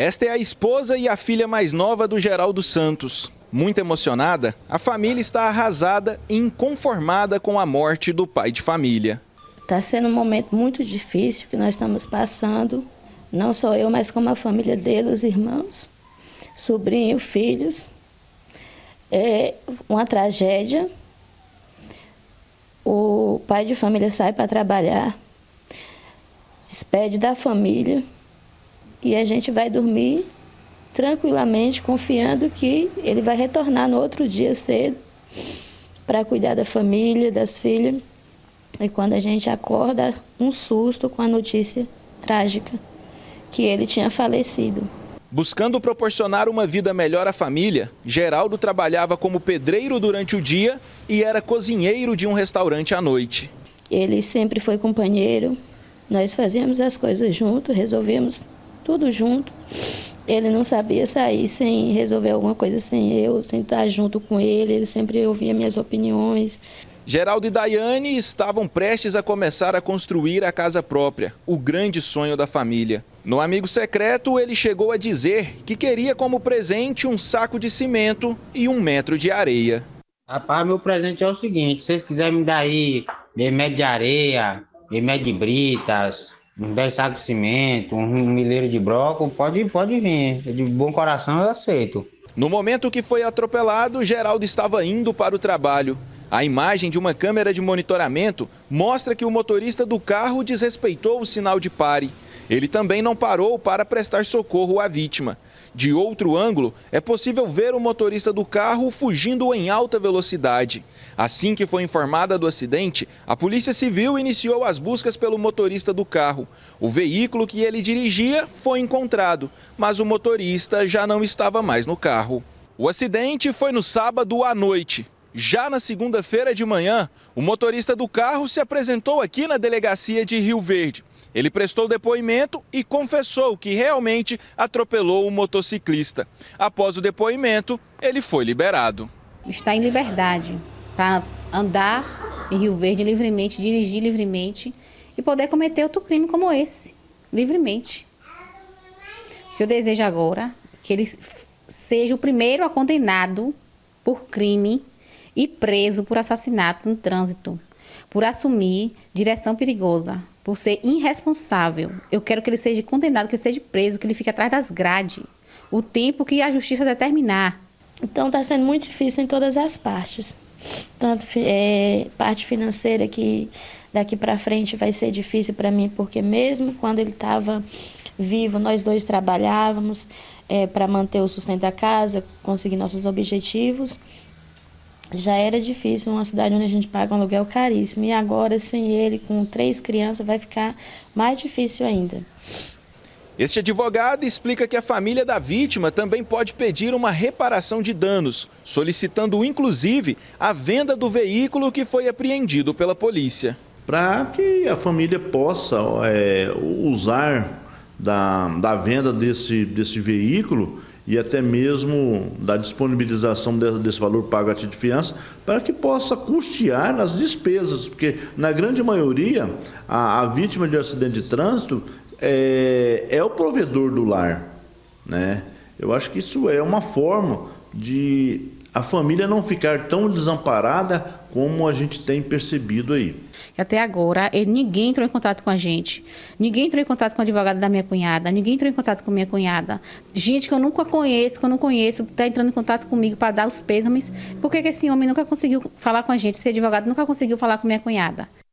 Esta é a esposa e a filha mais nova do Geraldo Santos. Muito emocionada, a família está arrasada e inconformada com a morte do pai de família. Está sendo um momento muito difícil que nós estamos passando, não só eu, mas como a família dele, os irmãos, sobrinho, filhos. É uma tragédia. O pai de família sai para trabalhar, despede da família e a gente vai dormir tranquilamente, confiando que ele vai retornar no outro dia cedo para cuidar da família, das filhas. E quando a gente acorda, um susto com a notícia trágica que ele tinha falecido. Buscando proporcionar uma vida melhor à família, Geraldo trabalhava como pedreiro durante o dia e era cozinheiro de um restaurante à noite. Ele sempre foi companheiro, nós fazíamos as coisas juntos, resolvíamos tudo junto. Ele não sabia sair sem resolver alguma coisa sem eu, sem estar junto com ele, ele sempre ouvia minhas opiniões. Geraldo e Daiane estavam prestes a começar a construir a casa própria, o grande sonho da família. No Amigo Secreto, ele chegou a dizer que queria como presente um saco de cimento e 1 metro de areia. Rapaz, meu presente é o seguinte, se vocês quiserem me dar aí 1 metro de areia, 1 metro de britas, 10 sacos de cimento, 1 milheiro de brócolis, pode vir. De bom coração eu aceito. No momento que foi atropelado, Geraldo estava indo para o trabalho. A imagem de uma câmera de monitoramento mostra que o motorista do carro desrespeitou o sinal de pare. Ele também não parou para prestar socorro à vítima. De outro ângulo, é possível ver o motorista do carro fugindo em alta velocidade. Assim que foi informada do acidente, a Polícia Civil iniciou as buscas pelo motorista do carro. O veículo que ele dirigia foi encontrado, mas o motorista já não estava mais no carro. O acidente foi no sábado à noite. Já na segunda-feira de manhã, o motorista do carro se apresentou aqui na delegacia de Rio Verde. Ele prestou depoimento e confessou que realmente atropelou o motociclista. Após o depoimento, ele foi liberado. Está em liberdade para andar em Rio Verde livremente, dirigir livremente e poder cometer outro crime como esse, livremente. O que eu desejo agora é que ele seja o primeiro a condenado por crime e preso por assassinato no trânsito, por assumir direção perigosa, por ser irresponsável. Eu quero que ele seja condenado, que ele seja preso, que ele fique atrás das grades, o tempo que a justiça determinar. Então está sendo muito difícil em todas as partes. Tanto parte financeira, que daqui para frente vai ser difícil para mim, porque mesmo quando ele estava vivo, nós dois trabalhávamos para manter o sustento da casa, conseguir nossos objetivos. Já era difícil uma cidade onde a gente paga um aluguel caríssimo. E agora, sem ele, com 3 crianças, vai ficar mais difícil ainda. Este advogado explica que a família da vítima também pode pedir uma reparação de danos, solicitando, inclusive, a venda do veículo que foi apreendido pela polícia. Para que a família possa usar da venda desse veículo e até mesmo da disponibilização desse valor pago a título de fiança, para que possa custear as despesas, porque na grande maioria a vítima de acidente de trânsito é o provedor do lar, né? Eu acho que isso é uma forma de a família não ficar tão desamparada como a gente tem percebido aí. Até agora, ninguém entrou em contato com a gente, ninguém entrou em contato com o advogado da minha cunhada, ninguém entrou em contato com minha cunhada. Gente que eu nunca conheço, está entrando em contato comigo para dar os pêsames. Por que esse homem nunca conseguiu falar com a gente, esse advogado nunca conseguiu falar com minha cunhada?